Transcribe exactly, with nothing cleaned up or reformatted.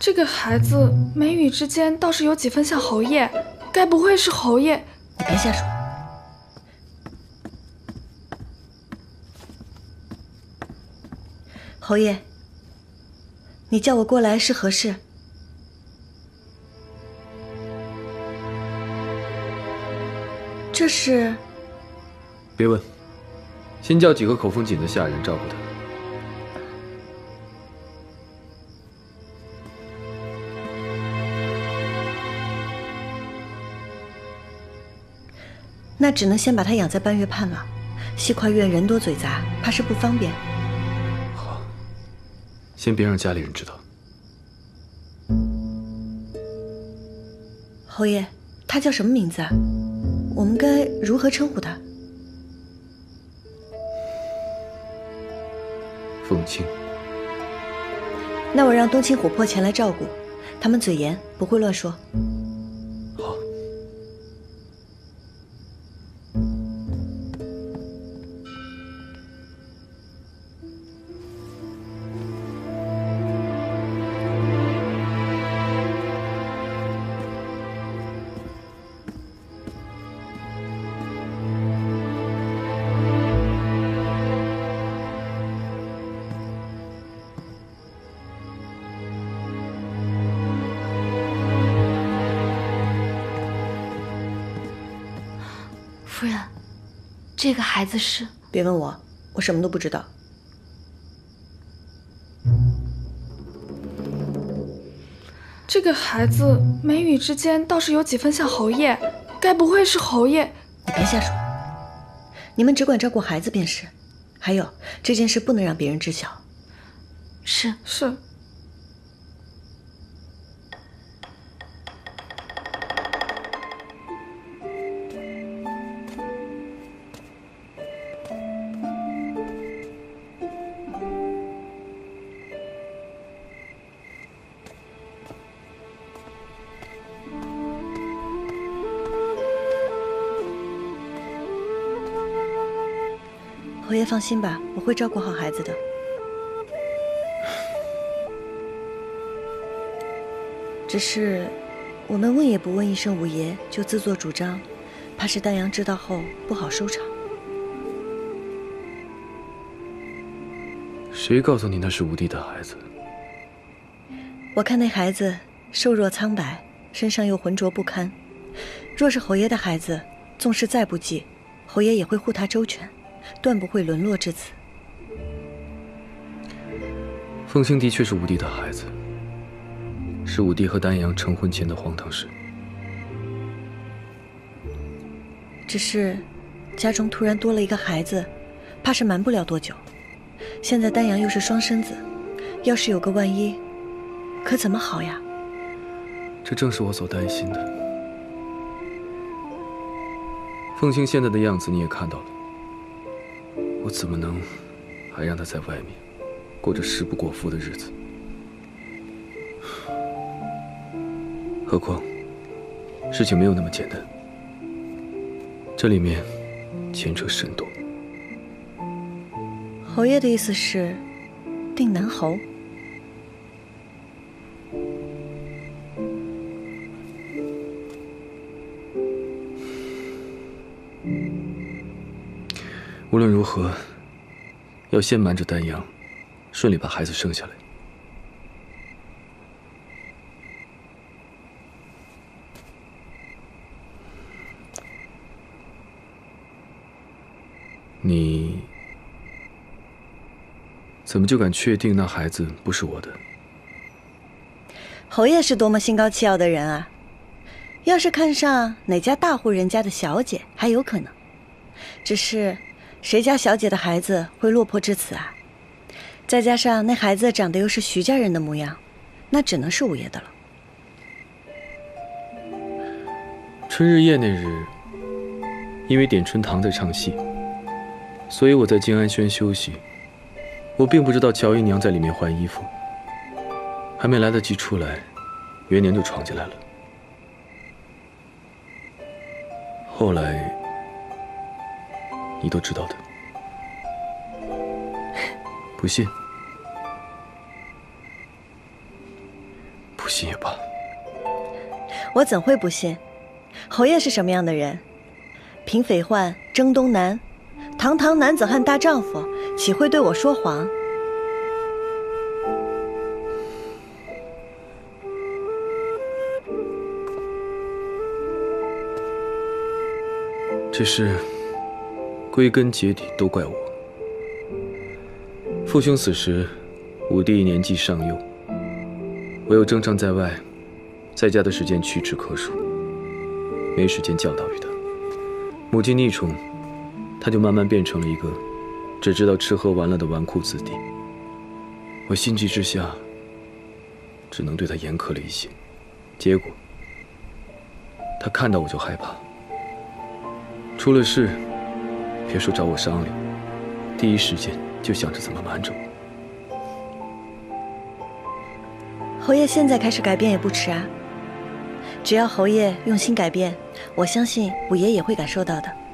这个孩子眉宇之间倒是有几分像侯爷，该不会是侯爷？你别瞎说。侯爷，你叫我过来是何事？ 这是，别问，先叫几个口风紧的下人照顾他。那只能先把他养在半月畔了。西跨院人多嘴杂，怕是不方便。好，先别让家里人知道。侯爷，他叫什么名字啊？ 我们该如何称呼他？凤清。那我让冬青、琥珀前来照顾，他们嘴严，不会乱说。好。夫人，这个孩子是……别问我，我什么都不知道。这个孩子眉宇之间倒是有几分像侯爷，该不会是侯爷？你别瞎说，你们只管照顾孩子便是。还有，这件事不能让别人知晓。是是。 侯爷放心吧，我会照顾好孩子的。只是我们问也不问一声五爷，就自作主张，怕是丹阳知道后不好收场。谁告诉你那是吴帝的孩子？我看那孩子瘦弱苍白，身上又浑浊不堪。若是侯爷的孩子，纵是再不济，侯爷也会护他周全。 断不会沦落至此。凤清的确是武帝的孩子，是武帝和丹阳成婚前的荒唐事。只是家中突然多了一个孩子，怕是瞒不了多久。现在丹阳又是双身子，要是有个万一，可怎么好呀？这正是我所担心的。凤清现在的样子你也看到了。 我怎么能还让他在外面过着食不果腹的日子？何况事情没有那么简单，这里面牵扯甚多。侯爷的意思是定南侯？无论如何，要先瞒着丹阳，顺利把孩子生下来。你怎么就敢确定那孩子不是我的？侯爷是多么心高气傲的人啊！要是看上哪家大户人家的小姐，还有可能。只是…… 谁家小姐的孩子会落魄至此啊？再加上那孩子长得又是徐家人的模样，那只能是五爷的了。春日夜那日，因为点春堂在唱戏，所以我在静安轩休息。我并不知道乔姨娘在里面换衣服，还没来得及出来，元年就闯进来了。后来。 你都知道的，不信？信也罢。我怎会不信？侯爷是什么样的人？平匪患，征东南，堂堂男子汉大丈夫，岂会对我说谎？ 这事归根结底都怪我。父兄死时，武帝年纪尚幼，我又征战在外，在家的时间屈指可数，没时间教导于他。母亲溺宠，他就慢慢变成了一个只知道吃喝玩乐的纨绔子弟。我心急之下，只能对他严苛了一些，结果他看到我就害怕。 出了事，别说找我商量，第一时间就想着怎么瞒着我。侯爷现在开始改变也不迟啊！只要侯爷用心改变，我相信五爷也会感受到的。